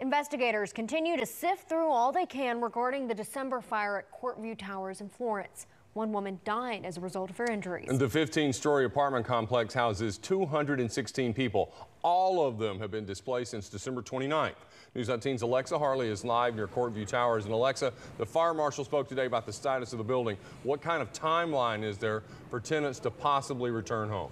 Investigators continue to sift through all they can regarding the December fire at Courtview Towers in Florence. One woman died as a result of her injuries. The 15-story apartment complex houses 216 people. All of them have been displaced since December 29th. News 19's Alexa Harley is live near Courtview Towers. And Alexa, the fire marshal spoke today about the status of the building. What kind of timeline is there for tenants to possibly return home?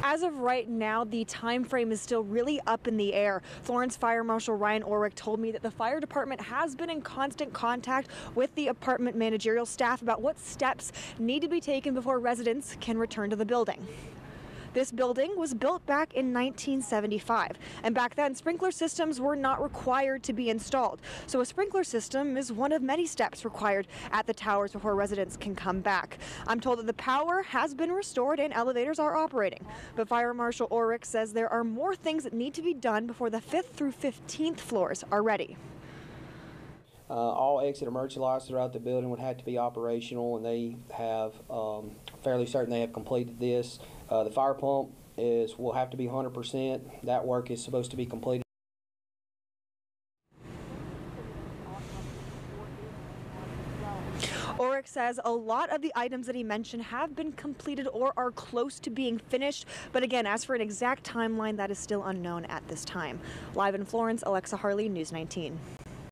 As of right now, the time frame is still really up in the air. Florence Fire Marshal Ryan Orrick told me that the fire department has been in constant contact with the apartment managerial staff about what steps need to be taken before residents can return to the building. This building was built back in 1975, and back then sprinkler systems were not required to be installed. So a sprinkler system is one of many steps required at the towers before residents can come back. I'm told that the power has been restored and elevators are operating, but Fire Marshal Orrick says there are more things that need to be done before the 5th through 15th floors are ready. All exit emergency lights throughout the building would have to be operational, and they have fairly certain they have completed this. The fire pump will have to be 100%. That work is supposed to be completed. Orrick says a lot of the items that he mentioned have been completed or are close to being finished. But again, as for an exact timeline, that is still unknown at this time. Live in Florence, Alexa Harley, News 19.